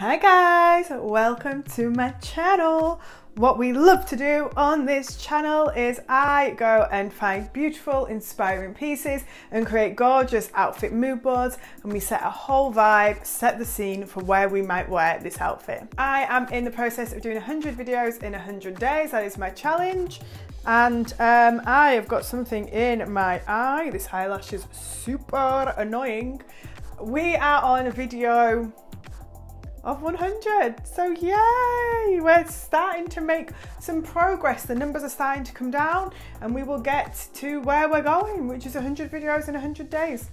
Hi guys, welcome to my channel. What we love to do on this channel is I go and find beautiful, inspiring pieces and create gorgeous outfit mood boards, and we set a whole vibe, set the scene for where we might wear this outfit. I am in the process of doing 100 videos in 100 days. That is my challenge. And I have got something in my eye. This eyelash is super annoying. We are on a video of 100, so yay! We're starting to make some progress. The numbers are starting to come down and we will get to where we're going, which is 100 videos in 100 days.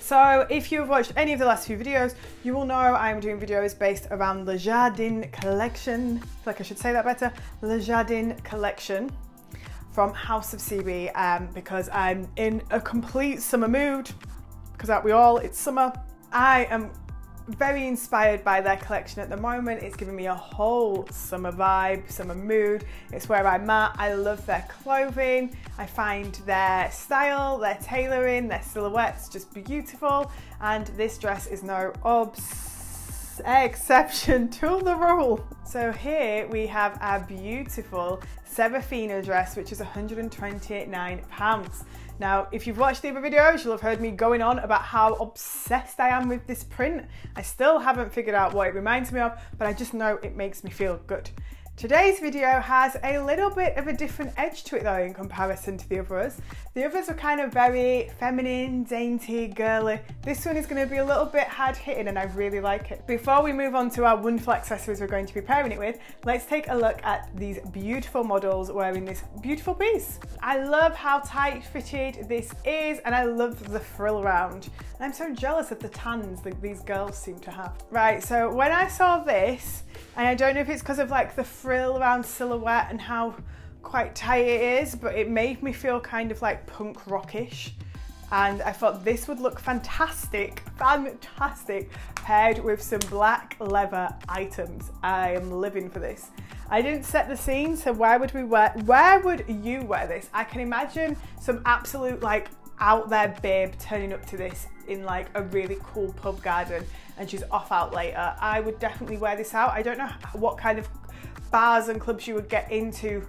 So if you've watched any of the last few videos, you will know I'm doing videos based around Le Jardin collection. I feel like I should say that better. Le Jardin collection from House of CB, because I'm in a complete summer mood, because aren't we all? It's summer. I am very inspired by their collection at the moment. It's giving me a whole summer vibe, summer mood. It's where I'm at. I love their clothing. I find their style, their tailoring, their silhouettes just beautiful. And this dress is no exception to the rule. So here we have our beautiful Seraphina dress, which is £129. Now, if you've watched the other videos, you'll have heard me going on about how obsessed I am with this print. I still haven't figured out what it reminds me of, but I just know it makes me feel good. Today's video has a little bit of a different edge to it though, in comparison to the others. The others were kind of very feminine, dainty, girly. This one is going to be a little bit hard hitting and I really like it. Before we move on to our wonderful accessories we're going to be pairing it with, let's take a look at these beautiful models wearing this beautiful piece. I love how tight fitted this is and I love the frill round. I'm so jealous of the tans that these girls seem to have. Right, so when I saw this, and I don't know if it's because of like the frill around silhouette and how quite tight it is, but it made me feel kind of like punk rockish, and I thought this would look fantastic paired with some black leather items. I am living for this. I didn't set the scene, so where would you wear this? I can imagine some absolute like out there babe turning up to this in like a really cool pub garden and she's off out later. I would definitely wear this out. I don't know what kind of bars and clubs you would get into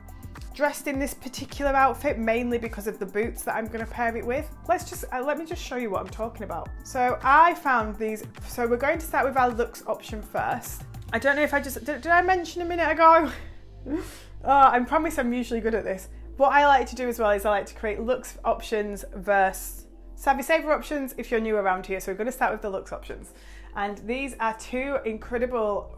dressed in this particular outfit, mainly because of the boots that I'm going to pair it with. Let me just show you what I'm talking about. So I found these, so we're going to start with our looks option first. I don't know if I just, did I mention a minute ago? I promise I'm usually good at this. What I like to do as well is I like to create looks options versus savvy saver options if you're new around here. So we're going to start with the looks options. And these are two incredible,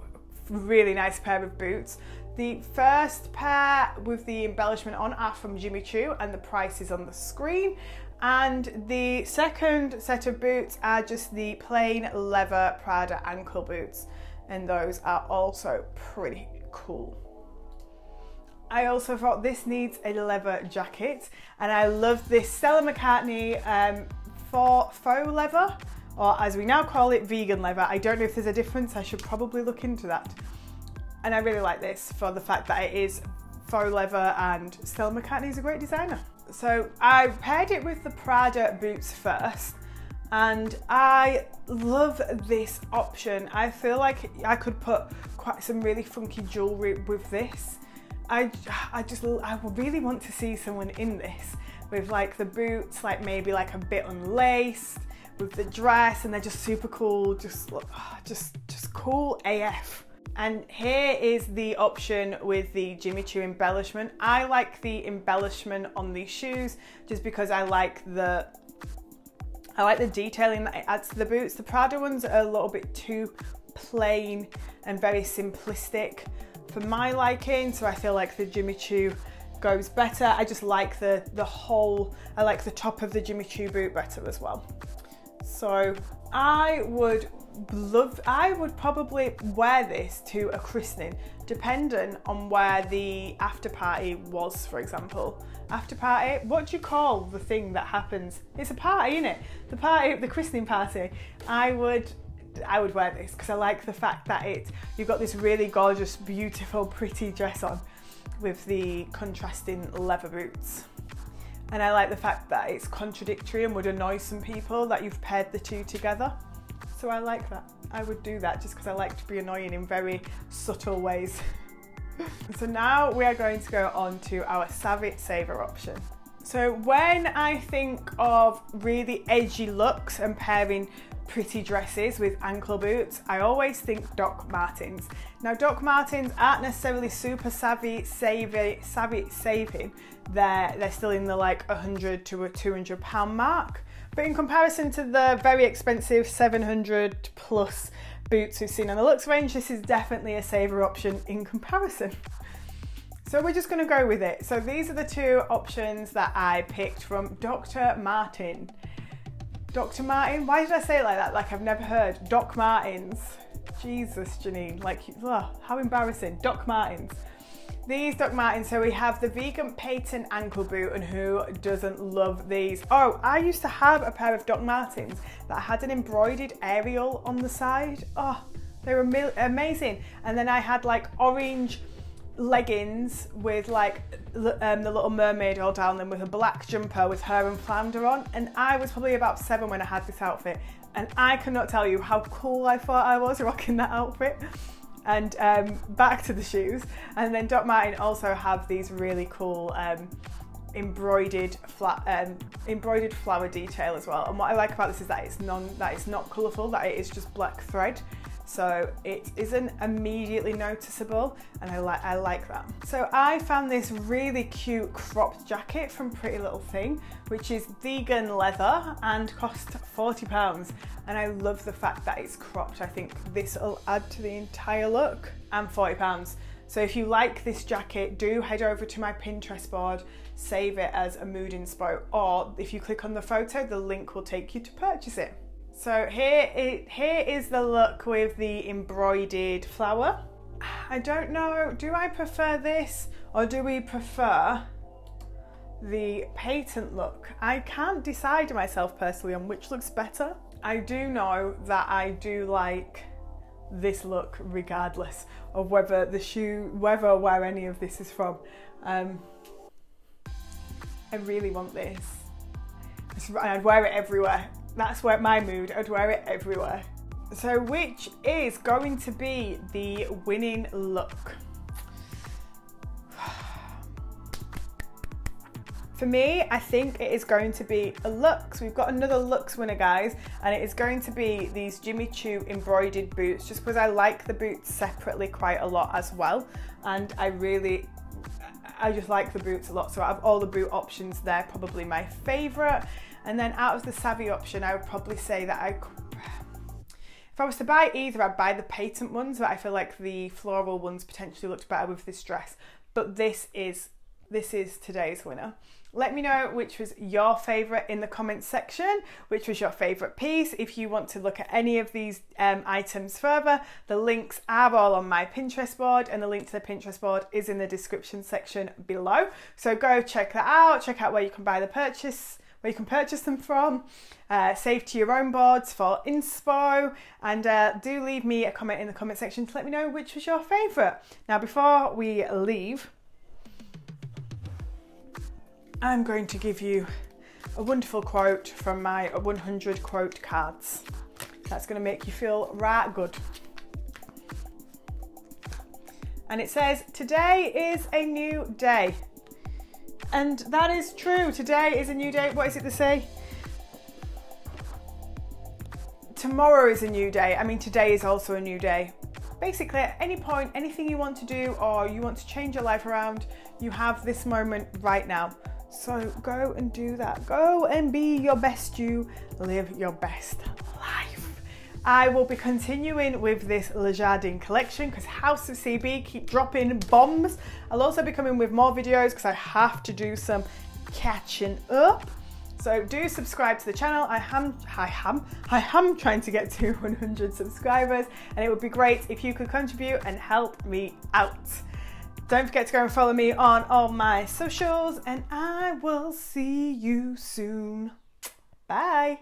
really nice pair of boots. The first pair with the embellishment on are from Jimmy Choo and the price is on the screen, and the second set of boots are just the plain leather Prada ankle boots, and those are also pretty cool. I also thought this needs a leather jacket, and I love this Stella McCartney faux leather, or as we now call it, vegan leather. I don't know if there's a difference, I should probably look into that. And I really like this for the fact that it is faux leather and Stella McCartney is a great designer. So I paired it with the Prada boots first, and I love this option. I feel like I could put quite some really funky jewellery with this. I really want to see someone in this with like the boots, like maybe like a bit unlaced, with the dress, and they're just super cool, just cool AF. And here is the option with the Jimmy Choo embellishment. I like the embellishment on these shoes just because I like the detailing that it adds to the boots. The Prada ones are a little bit too plain and very simplistic for my liking, so I feel like the Jimmy Choo goes better. I just like I like the top of the Jimmy Choo boot better as well. So I would probably wear this to a christening, depending on where the after party was, for example. After party, what do you call the thing that happens? It's a party, isn't it? The party, the christening party. I would wear this because I like the fact that you've got this really gorgeous, beautiful, pretty dress on with the contrasting leather boots. And I like the fact that it's contradictory and would annoy some people that you've paired the two together. So I like that. I would do that just because I like to be annoying in very subtle ways. So now we are going to go on to our Savit Saver option. So when I think of really edgy looks and pairing pretty dresses with ankle boots, I always think Doc Martens. Now Doc Martens aren't necessarily super savvy saving, they're still in the like £100 to £200 mark, but in comparison to the very expensive 700 plus boots we've seen on the luxe range, this is definitely a saver option in comparison. So we're just going to go with it. So these are the two options that I picked from Dr. Martin. Dr. Martin? Why did I say it like that? Like I've never heard. Doc Martens. Jesus, Janine. Like, ugh, how embarrassing. Doc Martens. These Doc Martens. So we have the vegan patent ankle boot, and who doesn't love these? Oh, I used to have a pair of Doc Martens that had an embroidered Ariel on the side. Oh, they were amazing. And then I had like orange leggings with like the Little Mermaid all down them, with a black jumper with her and flounder on, and I was probably about 7 when I had this outfit, and I cannot tell you how cool I thought I was rocking that outfit. And back to the shoes. And then Doc Martens also have these really cool embroidered flower detail as well. And what I like about this is that it's not colourful, that it is just black thread. So it isn't immediately noticeable, and I like that. So I found this really cute cropped jacket from Pretty Little Thing, which is vegan leather and cost £40, and I love the fact that it's cropped. I think this will add to the entire look, and £40. So if you like this jacket, do head over to my Pinterest board, save it as a mood inspo, or if you click on the photo, the link will take you to purchase it. So here is the look with the embroidered flower. I don't know, do I prefer this or do we prefer the patent look? I can't decide myself personally on which looks better. I do know that I do like this look regardless of whether the shoe, whether or where any of this is from. I really want this. I'd wear it everywhere. That's where my mood, I'd wear it everywhere. So which is going to be the winning look? For me, I think it is going to be a Luxe. We've got another Luxe winner, guys, and it is going to be these Jimmy Choo embroidered boots, just because I like the boots separately quite a lot as well. And I just like the boots a lot. So out of all the boot options, they're probably my favorite. And then out of the savvy option, I would probably say that if I was to buy either, I'd buy the patent ones, but I feel like the floral ones potentially looked better with this dress. But this is today's winner. Let me know which was your favorite in the comments section, which was your favorite piece. If you want to look at any of these items further, the links are all on my Pinterest board, and the link to the Pinterest board is in the description section below. So go check that out, check out where you can buy the purchase, where you can purchase them from, save to your own boards for inspo, and do leave me a comment in the comment section to let me know which was your favourite. Now before we leave, I'm going to give you a wonderful quote from my 100 quote cards. That's going to make you feel right good. And it says, today is a new day. And that is true, today is a new day. What is it they say? Tomorrow is a new day. I mean, today is also a new day. Basically, at any point, anything you want to do or you want to change your life around, you have this moment right now. So go and do that. Go and be your best you, live your best life. I will be continuing with this Le Jardin collection because House of CB keep dropping bombs. I'll also be coming with more videos because I have to do some catching up. So do subscribe to the channel. I am trying to get to 100 subscribers, and it would be great if you could contribute and help me out. Don't forget to go and follow me on all my socials, and I will see you soon. Bye.